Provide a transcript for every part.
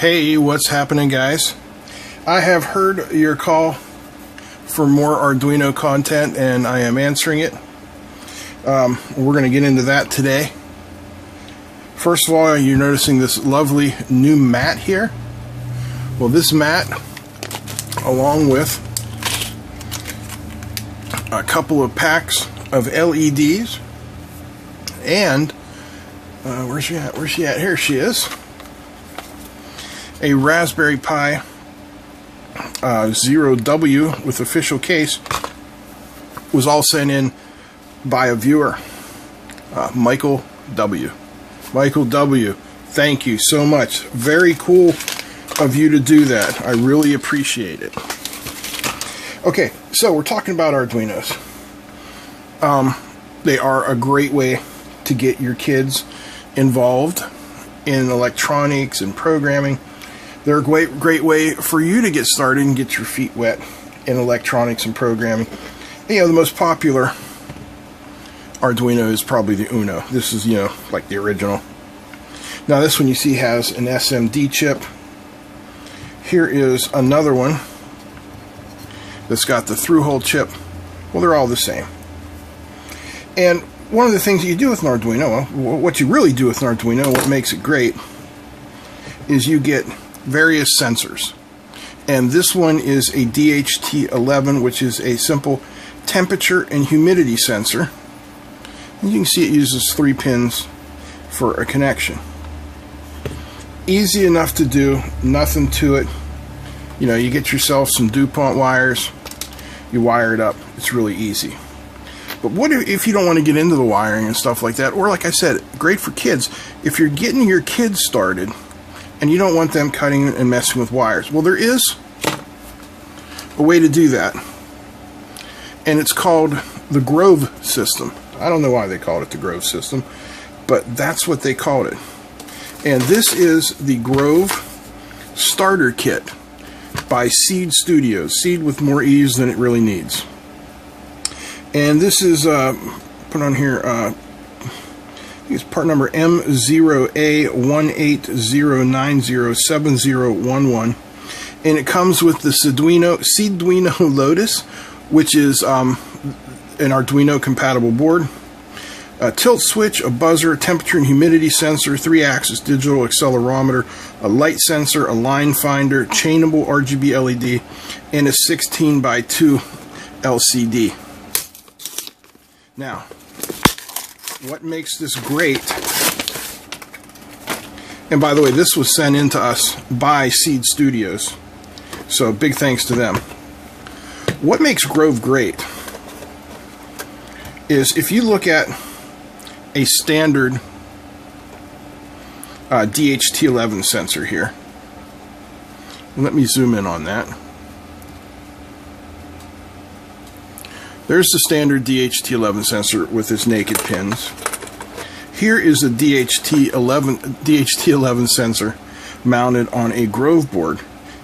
Hey, what's happening, guys? I have heard your call for more Arduino content, and I am answering it. We're going to get into that today. First of all, you're noticing this lovely new mat here. Well, this mat, along with a couple of packs of LEDs, and where's she at? Where's she at? Here she is. A Raspberry Pi Zero W with official case was all sent in by a viewer, Michael W. Michael W, thank you so much. Very cool of you to do that. I really appreciate it. Okay, so we're talking about Arduinos. They are a great way to get your kids involved in electronics and programming. They're a great way for you to get started and get your feet wet in electronics and programming. You know, the most popular Arduino is probably the Uno. This is, you know, like the original. Now this one you see has an SMD chip. Here is another one that's got the through-hole chip. Well, they're all the same. And one of the things that you do with an Arduino, well, what you really do with an Arduino, what makes it great, is you get various sensors. And this one is a DHT11, which is a simple temperature and humidity sensor. And you can see it uses 3 pins for a connection. Easy enough to do, nothing to it. You know, you get yourself some DuPont wires, you wire it up, it's really easy. But what if you don't want to get into the wiring and stuff like that? Or like I said, great for kids. If you're getting your kids started and you don't want them cutting and messing with wires, well, there is a way to do that. And it's called the Grove system. I don't know why they called it the Grove system, but that's what they called it. And this is the Grove Starter Kit by Seeed Studio. Seed with more E's than it really needs. And this is, put on here, I think it's part number M0A180907011. And it comes with the Seeeduino Lotus, which is an Arduino compatible board, a tilt switch, a buzzer, a temperature and humidity sensor, 3-axis digital accelerometer, a light sensor, a line finder, chainable RGB LED, and a 16x2 LCD. Now, what makes this great, and by the way, this was sent in to us by Seeed Studios, so big thanks to them. What makes Grove great is if you look at a standard DHT11 sensor here, let me zoom in on that. There's the standard DHT11 sensor with its naked pins. Here is the DHT11 sensor mounted on a Grove board.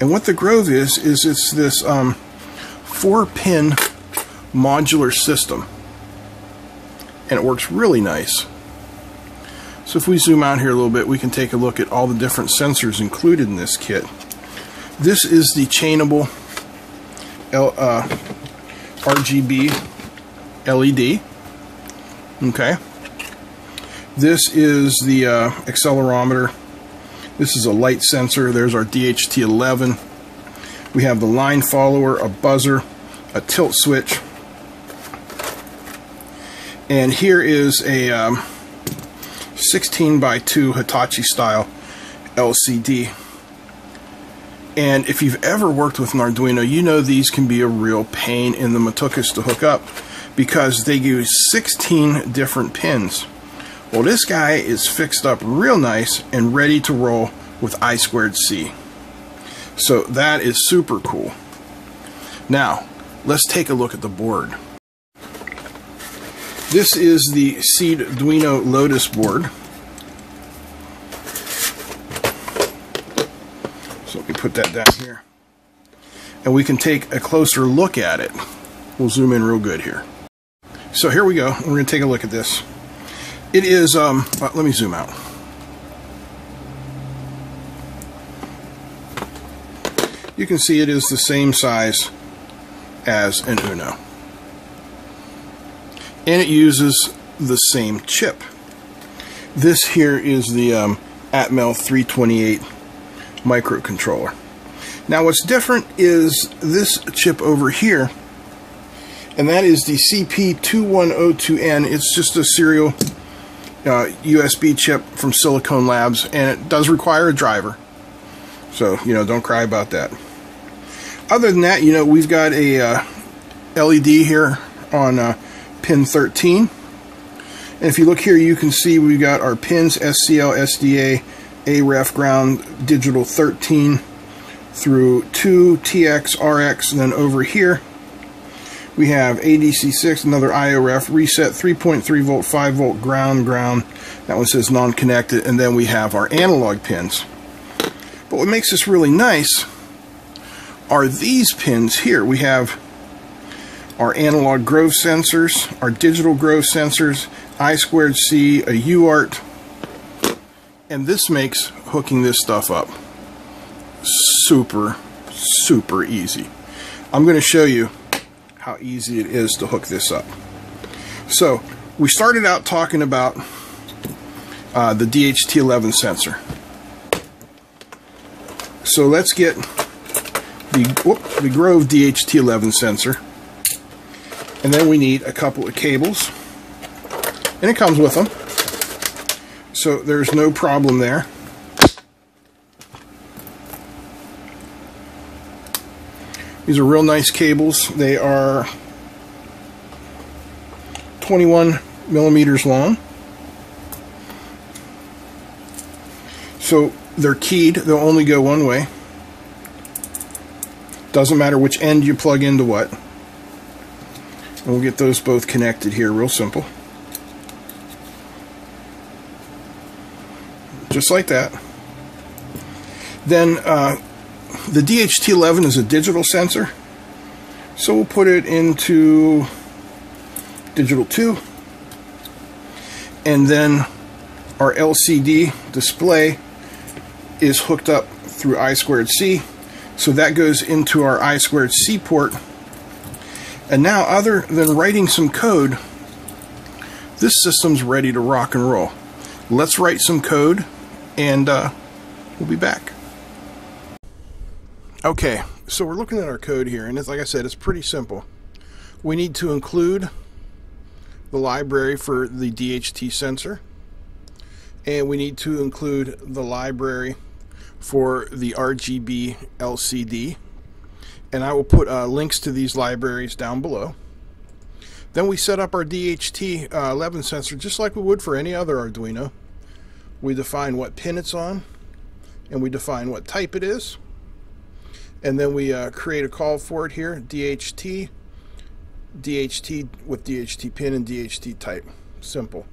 And what the Grove is it's this 4-pin modular system. And it works really nice. So if we zoom out here a little bit, we can take a look at all the different sensors included in this kit. This is the chainable RGB LED. Okay. This is the accelerometer. This is a light sensor. There's our DHT11. We have the line follower, a buzzer, a tilt switch. And here is a 16x2 Hitachi style LCD. And if you've ever worked with an Arduino, you know these can be a real pain in the matukas to hook up because they use 16 different pins. Well, this guy is fixed up real nice and ready to roll with I2C. So that is super cool. Now, let's take a look at the board. This is the Seeeduino Lotus board. So let me put that down here. And we can take a closer look at it. We'll zoom in real good here. So here we go. We're going to take a look at this. It is, let me zoom out. you can see it is the same size as an Uno. And it uses the same chip. This here is the Atmel 328 microcontroller. Now what's different is this chip over here, and that is the CP2102N. It's just a serial USB chip from Silicon Labs, and it does require a driver. So, you know, don't cry about that. Other than that, you know, we've got a LED here on pin 13. And if you look here, you can see we've got our pins, SCL, SDA, AREF, ground, digital 13 through 2, TX, RX, and then over here we have ADC6, another IOREF, reset, 3.3 volt, 5 volt, ground, ground. That one says non-connected, and then we have our analog pins. But what makes this really nice are these pins here. We have our analog Grove sensors, our digital Grove sensors, I2C, a UART, and this makes hooking this stuff up super, super easy. I'm going to show you how easy it is to hook this up. So, we started out talking about the DHT11 sensor. So let's get the Grove DHT11 sensor, and then we need a couple of cables, and it comes with them, so there's no problem there. These are real nice cables. They are 21 millimeters long, so they're keyed, they'll only go one way. Doesn't matter which end you plug into what. And we'll get those both connected here, real simple. Just like that. Then the DHT11 is a digital sensor, so we'll put it into digital 2, and then our LCD display is hooked up through I2C, so that goes into our I2C port. And now, other than writing some code, this system's ready to rock and roll. Let's write some code, and we'll be back. Okay, so we're looking at our code here, and it's, like I said, it's pretty simple. We need to include the library for the DHT sensor, and we need to include the library for the RGB LCD, and I will put links to these libraries down below. Then we set up our DHT11 sensor just like we would for any other Arduino. We define what pin it's on, and we define what type it is, and then we create a call for it here, DHT with DHT pin and DHT type. Simple.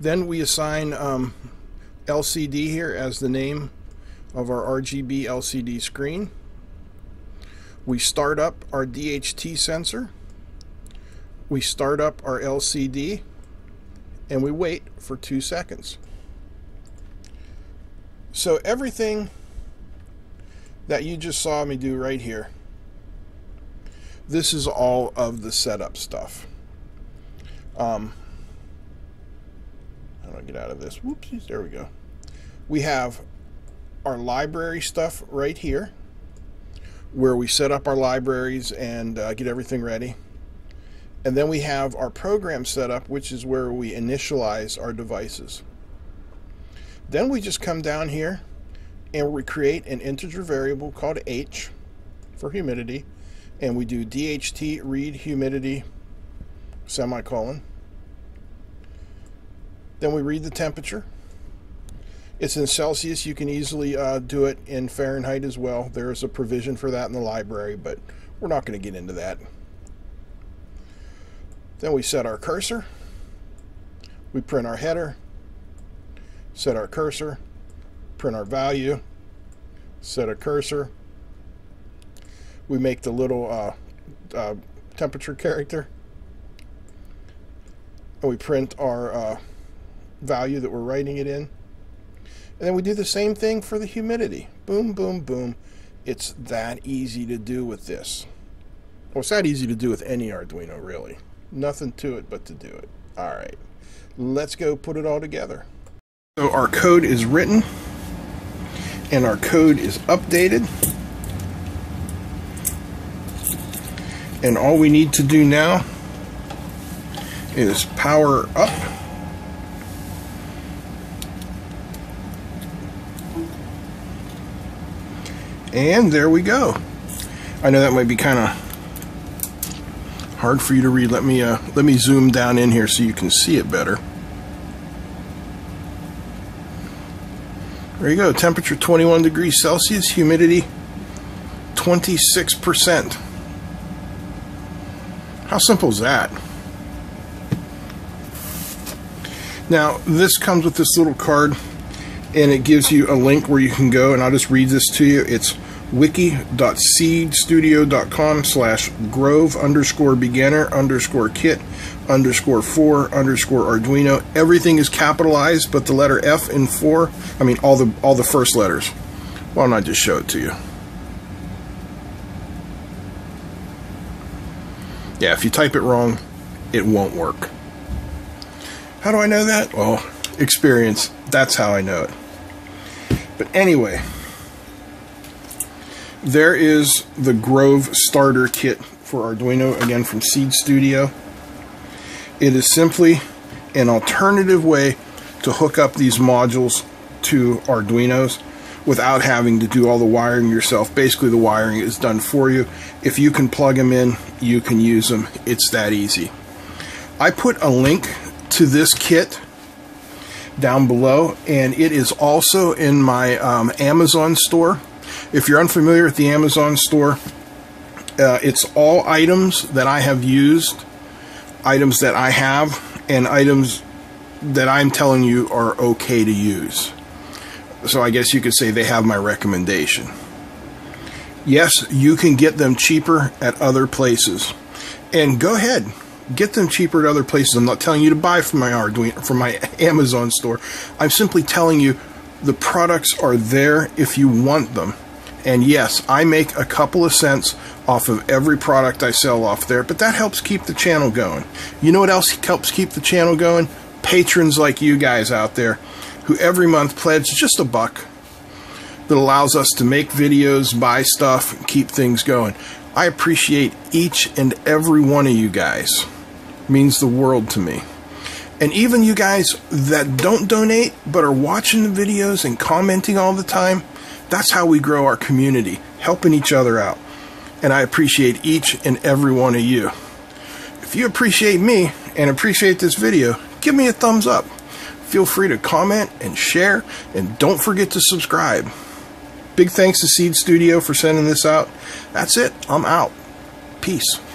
Then we assign LCD here as the name of our RGB LCD screen. We start up our DHT sensor, we start up our LCD, and we wait for 2 seconds. So everything that you just saw me do right here, this is all of the setup stuff. How do I get out of this? Whoopsies, there we go. We have our library stuff right here, where we set up our libraries and get everything ready. And then we have our program setup, which is where we initialize our devices. Then we just come down here and we create an integer variable called H for humidity, and we do DHT read humidity semicolon. Then we read the temperature. It's in Celsius. You can easily do it in Fahrenheit as well. There is a provision for that in the library, but we're not going to get into that. Then we set our cursor. We print our header, set our cursor, print our value, set a cursor. We make the little temperature character, and we print our value that we're writing it in. And then we do the same thing for the humidity. Boom, boom, boom. It's that easy to do with this. Well, it's that easy to do with any Arduino, really. Nothing to it but to do it. All right, let's go put it all together. So our code is written and our code is updated. And all we need to do now is power up. And there we go. I know that might be kind of hard for you to read. Let me zoom down in here so you can see it better. There you go. Temperature 21 degrees Celsius, humidity 26%. How simple is that? Now, this comes with this little card, and it gives you a link where you can go, and I'll just read this to you. It's wiki.seeed_beginner_kit_4_Arduino. Everything is capitalized, but the letter F in 4, I mean all the first letters. Why don't I just show it to you? Yeah, if you type it wrong, it won't work. How do I know that? Well, experience. That's how I know it. But anyway, there is the Grove Starter Kit for Arduino, again from Seeed Studio. It is simply an alternative way to hook up these modules to Arduinos without having to do all the wiring yourself. Basically, the wiring is done for you. If you can plug them in, you can use them. It's that easy. I put a link to this kit down below, and it is also in my Amazon store. If you're unfamiliar with the Amazon store, it's all items that I have used, items that I have, and items that I'm telling you are okay to use. So I guess you could say they have my recommendation. Yes, you can get them cheaper at other places, and go ahead, get them cheaper at other places. I'm not telling you to buy from my Arduino, from my Amazon store. I'm simply telling you the products are there if you want them. And yes, I make a couple of cents off of every product I sell off there, but that helps keep the channel going. You know what else helps keep the channel going? Patrons like you guys out there who every month pledge just $1 that allows us to make videos, buy stuff, keep things going. I appreciate each and every one of you guys. Means the world to me. And even you guys that don't donate but are watching the videos and commenting all the time, that's how we grow our community, helping each other out. And I appreciate each and every one of you. If you appreciate me and appreciate this video, give me a thumbs up. Feel free to comment and share, and don't forget to subscribe. Big thanks to Seeed Studio for sending this out. That's it. I'm out. Peace.